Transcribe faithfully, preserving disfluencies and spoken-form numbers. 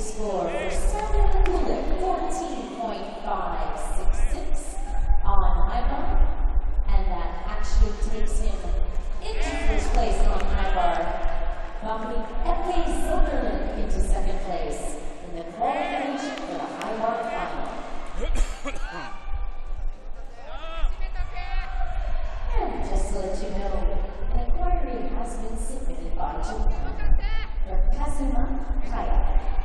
score for seven fourteen point five six six on high bar, and that actually takes him into first place on high bar, bumping Eke Sutherland into second place in the qualification for the high bar final. And just to let you know, an inquiry has been submitted by Japan for Kazuma Kaya.